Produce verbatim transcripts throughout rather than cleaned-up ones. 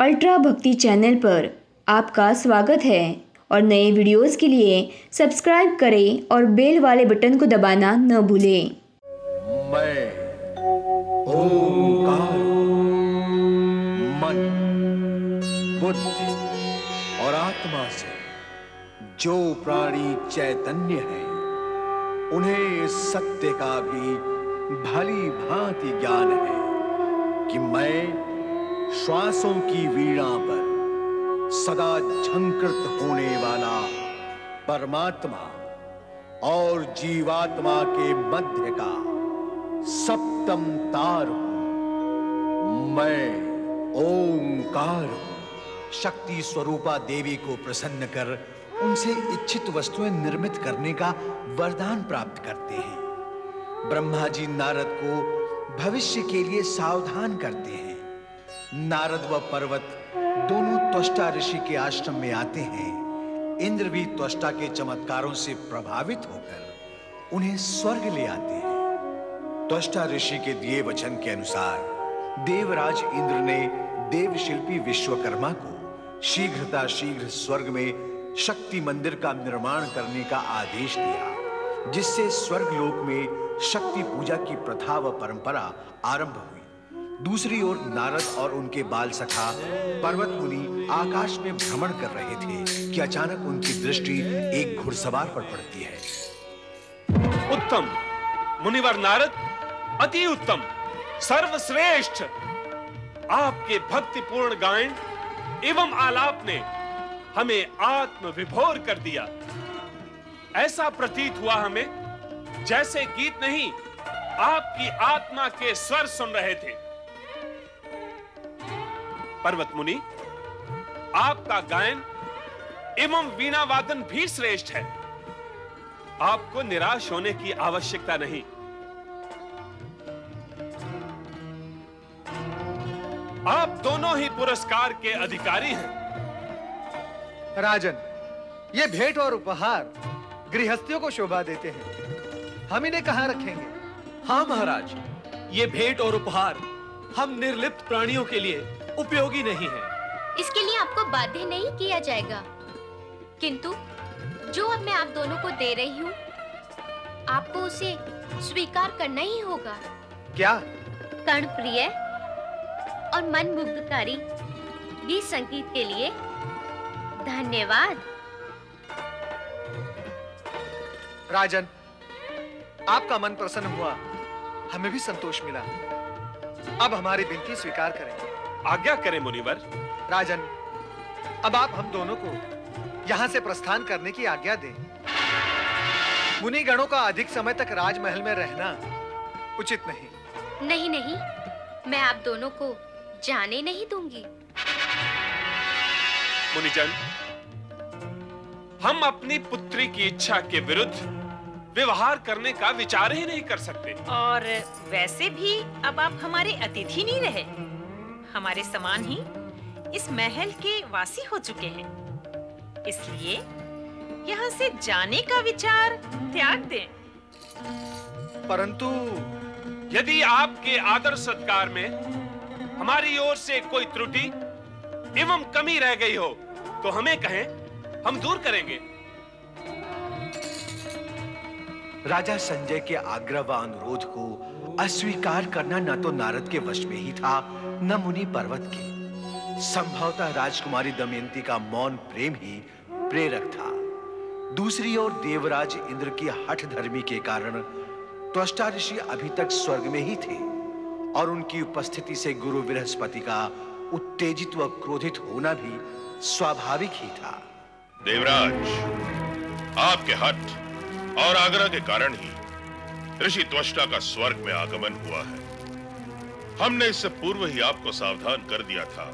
Ultra भक्ति channel पर आपका स्वागत है और नए वीडियोस के लिए सब्सक्राइब करें और बेल वाले बटन को दबाना न भूलें। मैं ओमकार मन, बुद्धि और आत्मा से जो प्राणी चैतन्य है उन्हें सत्य का भी भली भांति ज्ञान है कि मैं श्वासों की वीणा पर सदा झंकृत होने वाला परमात्मा और जीवात्मा के मध्य का सप्तम तार हूं। मैं ओंकार शक्ति स्वरूपा देवी को प्रसन्न कर उनसे इच्छित वस्तुएं निर्मित करने का वरदान प्राप्त करते हैं। ब्रह्मा जी नारद को भविष्य के लिए सावधान करते हैं। नारद व पर्वत दोनों त्वष्टा ऋषि के आश्रम में आते हैं। इंद्र भी त्वष्टा के चमत्कारों से प्रभावित होकर उन्हें स्वर्ग ले आते हैं। त्वष्टा ऋषि के दिए वचन के अनुसार देवराज इंद्र ने देवशिल्पी विश्वकर्मा को शीघ्रता शीघ्र स्वर्ग में शक्ति मंदिर का निर्माण करने का आदेश दिया, जिससे स्वर्गलोक में शक्ति पूजा की प्रथा व परंपरा आरंभ हुई। दूसरी ओर नारद और उनके बाल सखा पर्वतमुनि आकाश में भ्रमण कर रहे थे कि अचानक उनकी दृष्टि एक घुड़सवार पर पड़ती है। उत्तम मुनिवर नारद, अति उत्तम, सर्वश्रेष्ठ, आपके भक्तिपूर्ण गायन एवं आलाप ने हमें आत्म विभोर कर दिया। ऐसा प्रतीत हुआ हमें जैसे गीत नहीं, आपकी आत्मा के स्वर सुन रहे थे। पर्वत मुनि, आपका गायन एवं वीणा वादन भी श्रेष्ठ है। आपको निराश होने की आवश्यकता नहीं। आप दोनों ही पुरस्कार के अधिकारी हैं। राजन, ये भेंट और उपहार गृहस्थियों को शोभा देते हैं। हम इन्हें कहाँ रखेंगे? हाँ महाराज, ये भेंट और उपहार हम निर्लिप्त प्राणियों के लिए उपयोगी नहीं है। इसके लिए आपको बाध्य नहीं किया जाएगा, किंतु जो अब मैं आप दोनों को दे रही हूँ आपको उसे स्वीकार करना ही होगा। क्या? कर्ण प्रिय और मन मुग्धकारी गीत संगीत के लिए धन्यवाद। राजन, आपका मन प्रसन्न हुआ, हमें भी संतोष मिला। अब हमारी विनती स्वीकार करें। आज्ञा करें मुनिवर। राजन, अब आप हम दोनों को यहाँ से प्रस्थान करने की आज्ञा दें। मुनि गणों का अधिक समय तक राजमहल में रहना उचित नहीं। नहीं नहीं, मैं आप दोनों को जाने नहीं दूंगी। मुनिजन, हम अपनी पुत्री की इच्छा के विरुद्ध व्यवहार करने का विचार ही नहीं कर सकते। और वैसे भी अब आप हमारे अतिथि नहीं रहे, हमारे समान ही इस महल के वासी हो चुके हैं, इसलिए यहाँ से जाने का विचार त्याग दें। परंतु यदि आपके आदर सत्कार में हमारी ओर से कोई त्रुटि एवं कमी रह गई हो तो हमें कहें, हम दूर करेंगे। राजा संजय के आग्रह व अनुरोध को अस्वीकार करना न तो नारद के वश में ही था न मुनि पर्वत के। संभवतः राजकुमारी दमयंती का मौन प्रेम ही प्रेरक था। दूसरी ओर देवराज इंद्र की हठधर्मी के कारण त्वष्टा ऋषि अभी तक स्वर्ग में ही थे और उनकी उपस्थिति से गुरु बृहस्पति का उत्तेजित व क्रोधित होना भी स्वाभाविक ही था। देवराज, आपके हठ और आग्रह के कारण ही ऋषि त्वष्टा का स्वर्ग में आगमन हुआ है। हमने इससे पूर्व ही आपको सावधान कर दिया था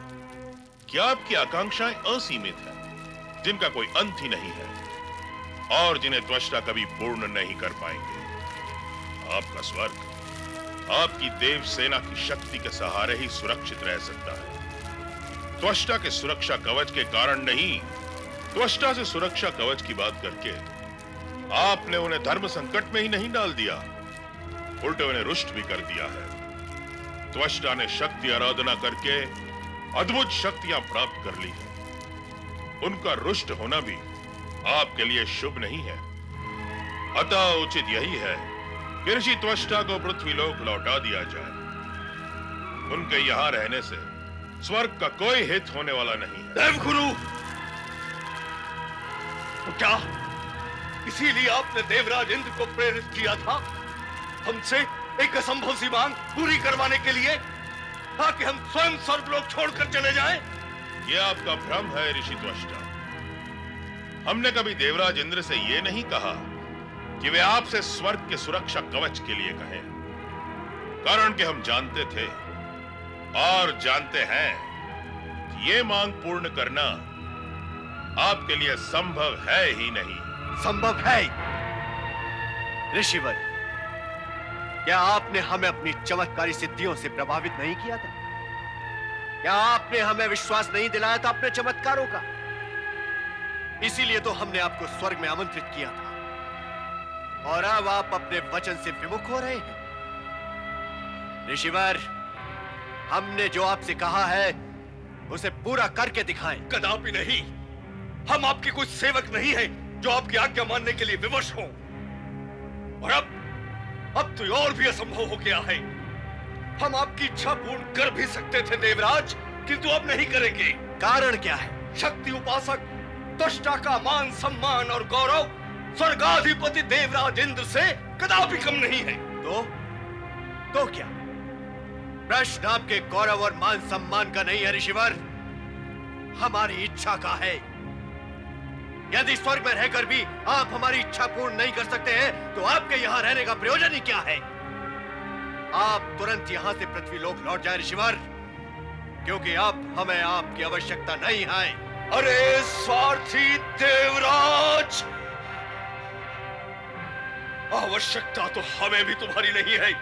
कि आपकी आकांक्षाएं असीमित हैं, जिनका कोई अंत ही नहीं है और जिन्हें त्वष्टा कभी पूर्ण नहीं कर पाएंगे। आपका स्वर्ग आपकी देव सेना की शक्ति के सहारे ही सुरक्षित रह सकता है। त्वष्टा के सुरक्षा कवच के कारण नहीं, त्वष्टा से सुरक्षा कवच की बात करके आपने उन्हें धर्म संकट में ही नहीं डाल दिया, उल्टे उन्हें रुष्ट भी कर दिया है। त्वष्टा ने शक्ति आराधना करके अद्भुत शक्तियां प्राप्त कर ली हैं। उनका रुष्ट होना भी आपके लिए शुभ नहीं है, अतः उचित यही है कि ऋषि त्वष्टा को पृथ्वीलोक लौटा दिया जाए। उनके यहाँ रहने से स्वर्ग का कोई हित होने वाला नहीं है। देवगुरु, तो क्या इसीलिए आपने देवराज इंद्र को प्रेरित किया था हमसे एक असंभव सी मांग पूरी करवाने के लिए, ताकि हम स्वयं स्वर्गलोक छोड़कर चले जाएं? यह आपका भ्रम है ऋषि त्वष्टा। हमने कभी देवराज इंद्र से यह नहीं कहा कि वे आपसे स्वर्ग के सुरक्षा कवच के लिए कहें, कारण कि हम जानते थे और जानते हैं कि यह मांग पूर्ण करना आपके लिए संभव है ही नहीं। संभव है ऋषिवर, क्या आपने हमें अपनी चमत्कारी सिद्धियों से प्रभावित नहीं किया था? क्या आपने हमें विश्वास नहीं दिलाया था अपने चमत्कारों का? इसीलिए तो हमने आपको स्वर्ग में आमंत्रित किया था, और अब आप अपने वचन से विमुख हो रहे हैं। ऋषिवर, हमने जो आपसे कहा है उसे पूरा करके दिखाएं। कदापि नहीं, हम आपके कुछ सेवक नहीं हैं जो आपकी आज्ञा मानने के लिए विवश हो। और अब अब तो और भी असंभव हो गया है। हम आपकी इच्छा पूर्ण कर भी सकते थे देवराज, किंतु अब नहीं करेंगे। कारण क्या है? शक्ति उपासक त्वष्टा का मान सम्मान और गौरव स्वर्गाधिपति देवराज इंद्र से कदापि कम नहीं है। तो तो क्या प्रश्न आपके गौरव और मान सम्मान का नहीं है ऋषिवर, हमारी इच्छा का है। यदि स्वर्ग में रहकर भी आप हमारी इच्छा पूर्ण नहीं कर सकते हैं, तो आपके यहाँ रहने का प्रयोजन ही क्या है? आप तुरंत यहाँ से पृथ्वीलोक लौट जाएं ऋषिवर, क्योंकि अब हमें आपकी आवश्यकता नहीं है। अरे स्वार्थी देवराज, आवश्यकता तो हमें भी तुम्हारी नहीं है।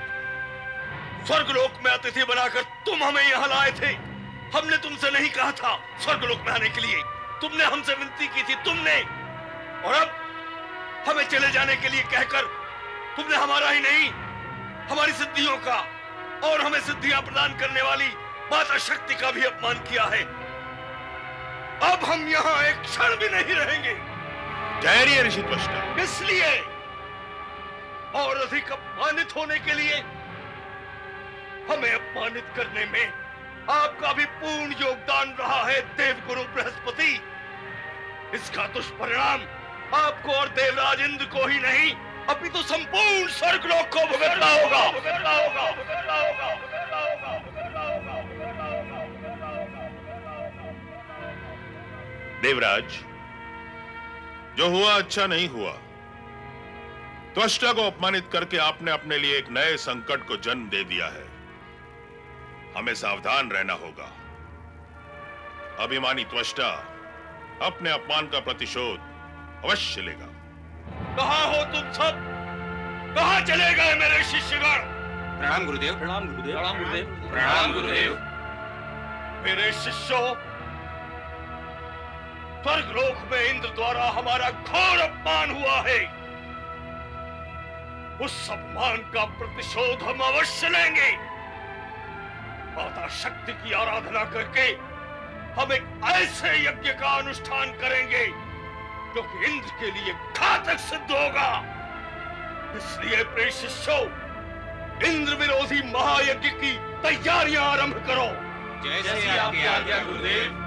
स्वर्गलोक में अतिथि बनाकर तुम हमें यहाँ लाए थे। हमने तुमसे नहीं कहा था स्वर्गलोक में आने के लिए, तुमने हमसे विनती की थी तुमने। और अब हमें चले जाने के लिए कहकर तुमने हमारा ही नहीं, हमारी सिद्धियों का और हमें सिद्धियां प्रदान करने वाली माता शक्ति का भी अपमान किया है। अब हम यहाँ एक क्षण भी नहीं रहेंगे। धैर्य ऋषि त्वष्टा। इसलिए और अधिक अपमानित होने के लिए, हमें अपमानित करने में आपका भी पूर्ण योगदान रहा है देवगुरु बृहस्पति। इसका दुष्परिणाम आपको और देवराज इंद्र को ही नहीं, अभी तो संपूर्ण स्वर्गलोक को भुगतना होगा। देवराज, जो हुआ अच्छा नहीं हुआ। त्वष्टा को अपमानित करके आपने अपने लिए एक नए संकट को जन्म दे दिया है। हमें सावधान रहना होगा। अभिमानी त्वष्टा अपने अपमान का प्रतिशोध अवश्य लेगा। कहाँ हो तुम सब? कहाँ चले गए मेरे शिष्यगण? प्रणाम गुरुदेव। प्रणाम गुरुदेव। प्रणाम गुरुदेव। प्रणाम गुरुदेव। मेरे शिष्यों, स्वर्गलोक में इंद्र द्वारा हमारा घोर अपमान हुआ है। उस अपमान का प्रतिशोध हम अवश्य लेंगे। माता शक्ति की आराधना करके हम एक ऐसे यज्ञ का अनुष्ठान करेंगे जो कि इंद्र के लिए घातक सिद्ध होगा। इसलिए प्रिय शिष्यों, इंद्र विरोधी महायज्ञ की तैयारियां आरंभ करो। जैसी आपकी आज्ञा गुरुदेव।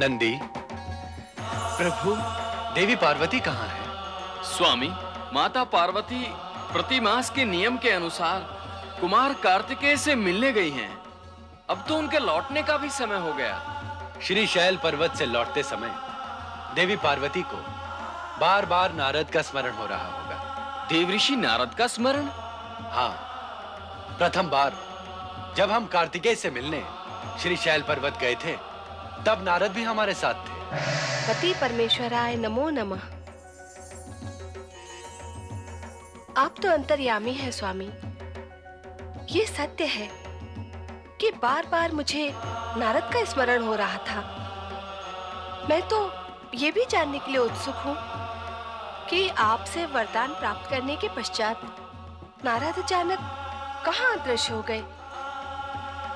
नंदी, प्रभु देवी पार्वती कहाँ है? स्वामी, माता पार्वती प्रतिमास के नियम के अनुसार कुमार कार्तिकेय से मिलने गई हैं। अब तो उनके लौटने का भी समय हो गया। श्री शैल पर्वत से लौटते समय देवी पार्वती को बार बार नारद का स्मरण हो रहा होगा। देवऋषि नारद का स्मरण? हाँ, प्रथम बार जब हम कार्तिकेय से मिलने श्री शैल पर्वत गए थे तब नारद भी हमारे साथ थे। पति परमेश्वराय नमो नमः। आप तो अंतर्यामी हैं स्वामी। ये सत्य है कि बार बार मुझे नारद का स्मरण हो रहा था। मैं तो ये भी जानने के लिए उत्सुक हूँ कि आपसे वरदान प्राप्त करने के पश्चात नारद अचानक कहाँ अदृश्य हो गए?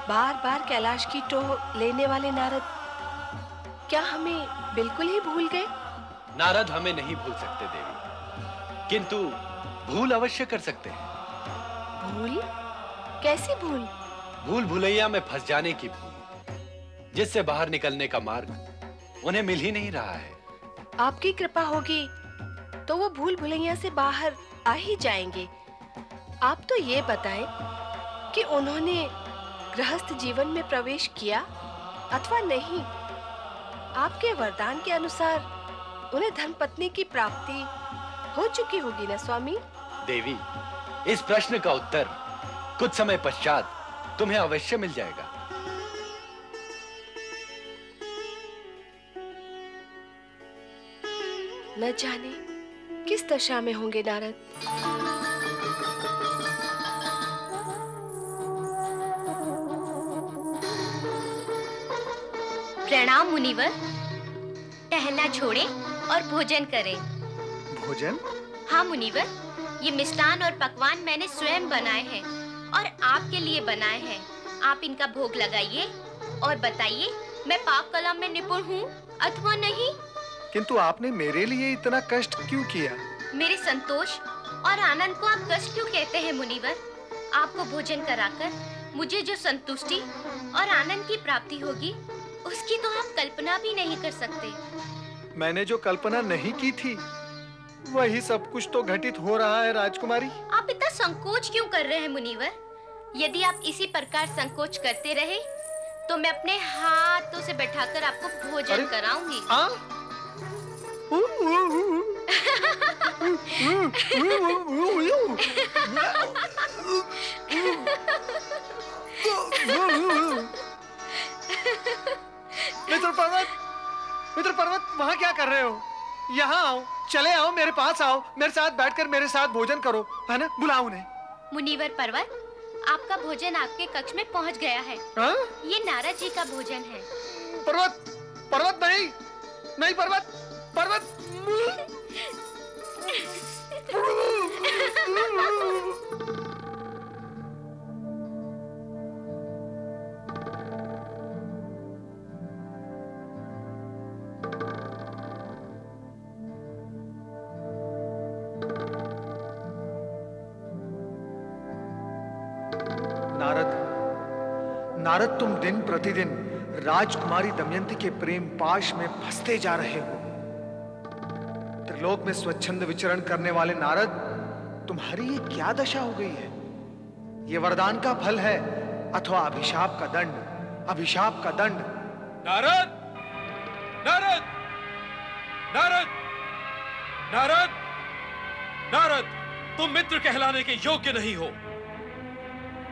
बार बार कैलाश की टोह लेने वाले नारद क्या हमें बिल्कुल ही भूल गए? नारद हमें नहीं भूल सकते देवी, किंतु भूल अवश्य कर सकते हैं। भूल? कैसी भूल? भूल भुलैया में फंस जाने की भूल, जिससे बाहर निकलने का मार्ग उन्हें मिल ही नहीं रहा है। आपकी कृपा होगी तो वो भूल भुलैया से बाहर आ ही जाएंगे। आप तो ये बताएं कि उन्होंने गृहस्थ जीवन में प्रवेश किया अथवा नहीं। आपके वरदान के अनुसार उन्हें धर्मपत्नी की प्राप्ति हो चुकी होगी ना स्वामी? देवी, इस प्रश्न का उत्तर कुछ समय पश्चात तुम्हें अवश्य मिल जाएगा। न जाने किस दशा में होंगे नारद। प्रणाम मुनिवर। टहलना छोड़ें और भोजन करें। भोजन? हाँ मुनिवर, ये मिष्ठान और पकवान मैंने स्वयं बनाए हैं और आपके लिए बनाए हैं। आप इनका भोग लगाइए और बताइए मैं पाक कला में निपुण हूँ अथवा नहीं। किंतु आपने मेरे लिए इतना कष्ट क्यों किया? मेरे संतोष और आनंद को आप कष्ट क्यों कहते हैं मुनिवर? आपको भोजन कराकर मुझे जो संतुष्टि और आनंद की प्राप्ति होगी उसकी तो आप कल्पना भी नहीं कर सकते। मैंने जो कल्पना नहीं की थी वही सब कुछ तो घटित हो रहा है राजकुमारी। आप इतना संकोच क्यों कर रहे हैं मुनिवर? यदि आप इसी प्रकार संकोच करते रहे तो मैं अपने हाथों से बैठाकर आपको भोजन कराऊंगी। मित्र पर्वत, मित्र पर्वत, वहाँ क्या कर रहे हो? यहाँ आओ, चले आओ, मेरे पास आओ, मेरे साथ बैठकर मेरे साथ भोजन करो, है ना? बुलाओ उन्हें। मुनिवर पर्वत, आपका भोजन आपके कक्ष में पहुँच गया है। हा? ये नारद जी का भोजन है। पर्वत, पर्वत नहीं, नहीं पर्वत, पर्वत। नारद, तुम दिन प्रतिदिन राजकुमारी दमयंती के प्रेम पाश में फंसते जा रहे हो। त्रिलोक में स्वच्छंद विचरण करने वाले नारद, तुम्हारी ये क्या दशा हो गई है? ये वरदान का फल है अथवा अभिशाप का दंड? अभिशाप का दंड। नारद, नारद, नारद, नारद, नारद, तुम मित्र कहलाने के योग्य नहीं हो।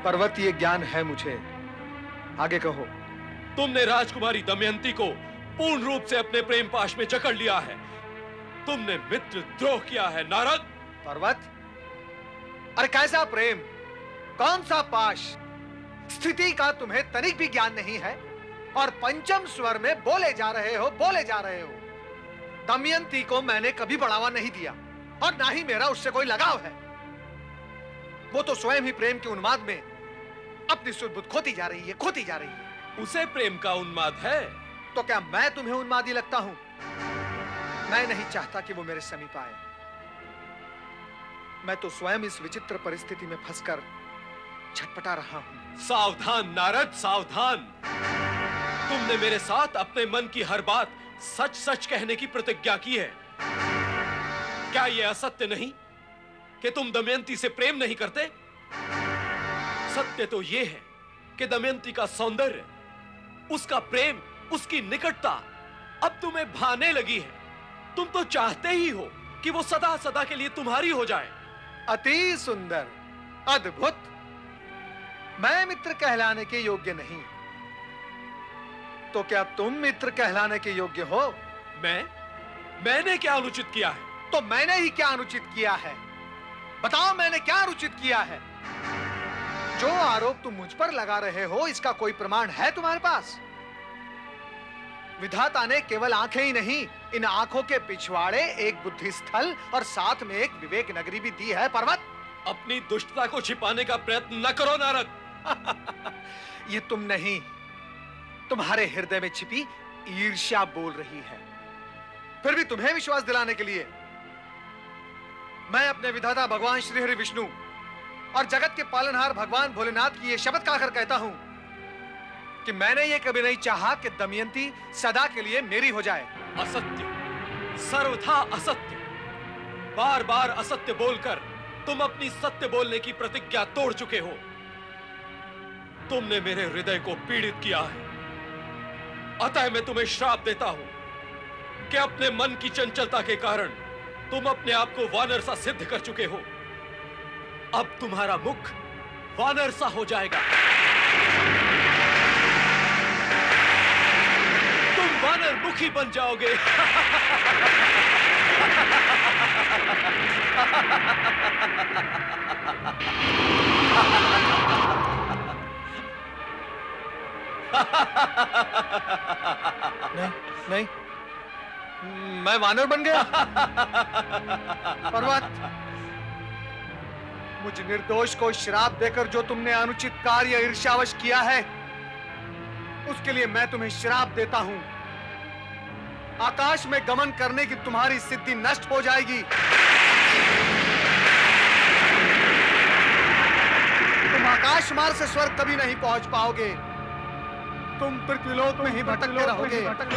पर्वत, ये ज्ञान है मुझे, आगे कहो। तुमने राजकुमारी दमयंती को पूर्ण रूप से अपने प्रेम पाश में जकड़ लिया है। तुमने मित्र द्रोह किया है नारद। पर्वत, अरे कैसा प्रेम, कौन सा पाश? स्थिति का तुम्हें तनिक भी ज्ञान नहीं है और पंचम स्वर में बोले जा रहे हो, बोले जा रहे हो। दमयंती को मैंने कभी बढ़ावा नहीं दिया और ना ही मेरा उससे कोई लगाव है। वो तो स्वयं ही प्रेम के उन्माद में अपनी सुरबुद्ध खोती जा रही है, खोती जा रही है। उसे प्रेम का उन्माद है। तो क्या मैं तुम्हें उन्मादी लगता हूं? मैं नहीं चाहता कि वो मेरे समीप आए। मैं तो स्वयं इस विचित्र परिस्थिति में फंसकर छटपटा रहा हूं। सावधान नारद, सावधान। तुमने मेरे साथ अपने मन की हर बात सच सच कहने की प्रतिज्ञा की है। क्या यह असत्य नहीं कि तुम दमयंती से प्रेम नहीं करते? सत्य तो यह है कि दमयंती का सौंदर्य, उसका प्रेम, उसकी निकटता अब तुम्हें भाने लगी है। तुम तो चाहते ही हो कि वो सदा सदा के लिए तुम्हारी हो जाए। अति सुंदर, अद्भुत। मैं मित्र कहलाने के योग्य नहीं, तो क्या तुम मित्र कहलाने के योग्य हो? मैं? मैंने क्या अनुचित किया है? तो मैंने ही क्या अनुचित किया है? बताओ, मैंने क्या अनुचित किया है? जो आरोप तुम मुझ पर लगा रहे हो, इसका कोई प्रमाण है तुम्हारे पास? विधाता ने केवल आंखें ही नहीं, इन आंखों के पिछवाड़े एक बुद्धि स्थल और साथ में एक विवेक नगरी भी दी है। पर्वत, अपनी दुष्टता को छिपाने का प्रयत्न न करो नारद। ये तुम नहीं, तुम्हारे हृदय में छिपी ईर्ष्या बोल रही है। फिर भी तुम्हें विश्वास दिलाने के लिए मैं अपने विधाता भगवान श्री हरि विष्णु और जगत के पालनहार भगवान भोलेनाथ की यह शपथ खाकर कहता हूं कि मैंने यह कभी नहीं चाहा कि दमयंती सदा के लिए मेरी हो जाए। असत्य, सर्वथा असत्य। बार बार असत्य बोलकर तुम अपनी सत्य बोलने की प्रतिज्ञा तोड़ चुके हो। तुमने मेरे हृदय को पीड़ित किया है, अतः मैं तुम्हें श्राप देता हूं कि अपने मन की चंचलता के कारण तुम अपने आप को वानर सा सिद्ध कर चुके हो। अब तुम्हारा मुख वानर सा हो जाएगा। तुम वानर मुखी बन जाओगे। नहीं, नहीं, मैं वानर बन गया। पर्वत, मुझ निर्दोष को श्राप देकर जो तुमने अनुचित कार्य ईर्ष्यावश किया है, उसके लिए मैं तुम्हें श्राप देता हूं। आकाश में गमन करने की तुम्हारी सिद्धि नष्ट हो जाएगी। तुम आकाश मार्ग से स्वर्ग कभी नहीं पहुंच पाओगे। तुम पृथ्वीलोक में ही भटकते रहोगे।